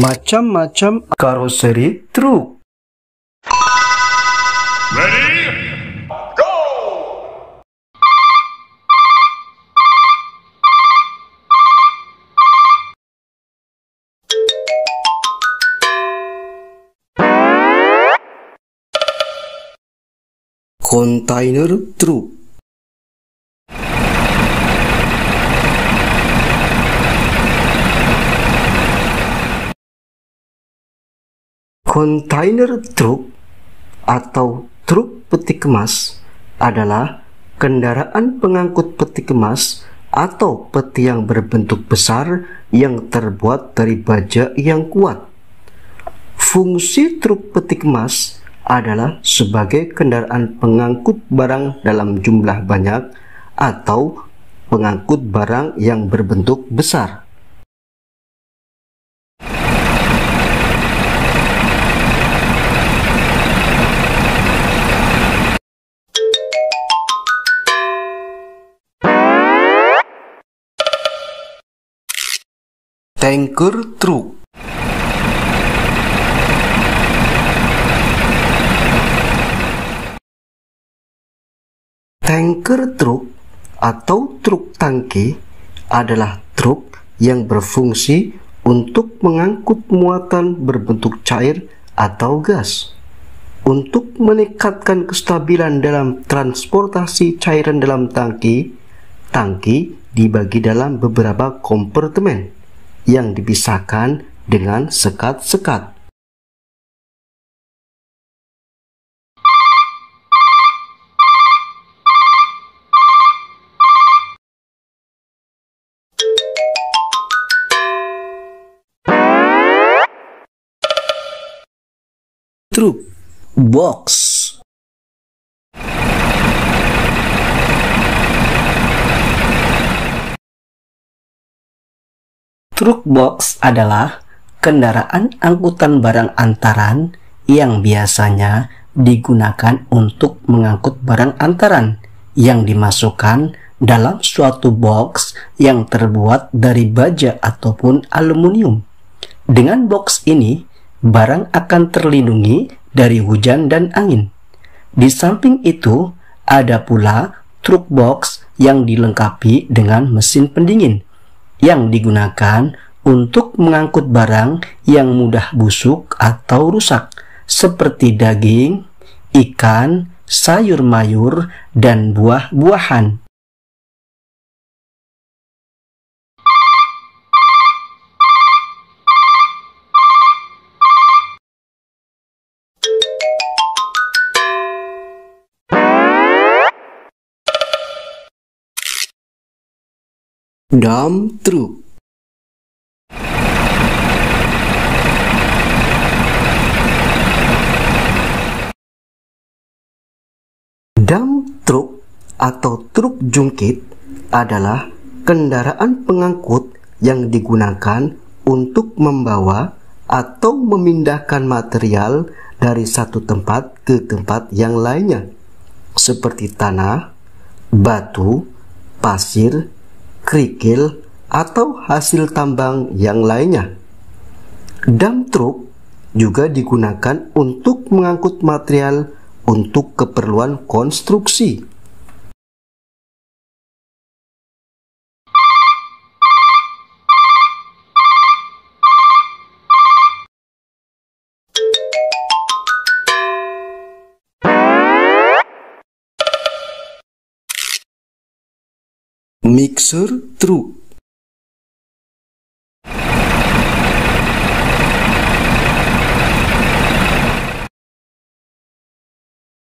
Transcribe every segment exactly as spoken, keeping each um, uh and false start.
macam-macam karoseri truk. Kontainer truk. Kontainer truk atau truk peti kemas adalah kendaraan pengangkut peti kemas atau peti yang berbentuk besar yang terbuat dari baja yang kuat. Fungsi truk peti kemas adalah sebagai kendaraan pengangkut barang dalam jumlah banyak atau pengangkut barang yang berbentuk besar. Tanker truk. Tanker truk atau truk tangki adalah truk yang berfungsi untuk mengangkut muatan berbentuk cair atau gas. Untuk meningkatkan kestabilan dalam transportasi cairan dalam tangki, tangki dibagi dalam beberapa kompartemen yang dipisahkan dengan sekat-sekat. Truk box. Truk box adalah kendaraan angkutan barang antaran yang biasanya digunakan untuk mengangkut barang antaran yang dimasukkan dalam suatu box yang terbuat dari baja ataupun aluminium. Dengan box ini, barang akan terlindungi dari hujan dan angin. Di samping itu, ada pula truk box yang dilengkapi dengan mesin pendingin yang digunakan untuk mengangkut barang yang mudah busuk atau rusak, seperti daging, ikan, sayur mayur, dan buah-buahan. Dump truk. Dump truk atau truk jungkit adalah kendaraan pengangkut yang digunakan untuk membawa atau memindahkan material dari satu tempat ke tempat yang lainnya, seperti tanah, batu, pasir, kerikil, atau hasil tambang yang lainnya. Dump truk juga digunakan untuk mengangkut material untuk keperluan konstruksi. Mixer truk.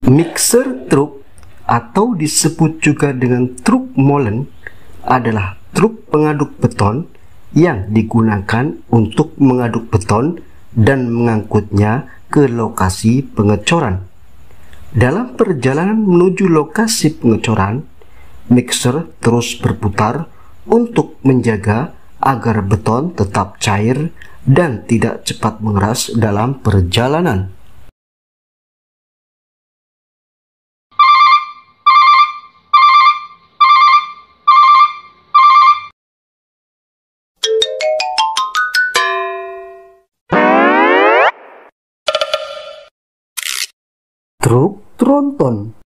Mixer truk atau disebut juga dengan truk molen adalah truk pengaduk beton yang digunakan untuk mengaduk beton dan mengangkutnya ke lokasi pengecoran. Dalam perjalanan menuju lokasi pengecoran, mixer terus berputar untuk menjaga agar beton tetap cair dan tidak cepat mengeras dalam perjalanan. Truk tronton. Truk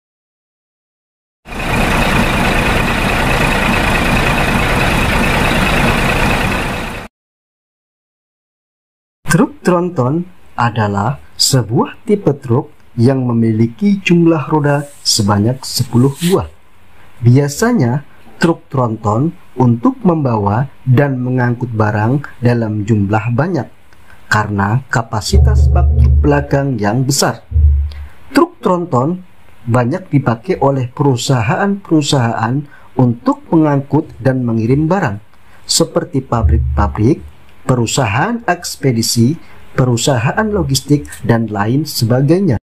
tronton adalah sebuah tipe truk yang memiliki jumlah roda sebanyak sepuluh buah. Biasanya, truk tronton untuk membawa dan mengangkut barang dalam jumlah banyak karena kapasitas bak truk belakang yang besar. Truk tronton banyak dipakai oleh perusahaan-perusahaan untuk mengangkut dan mengirim barang, seperti pabrik-pabrik, perusahaan ekspedisi, perusahaan logistik, dan lain sebagainya.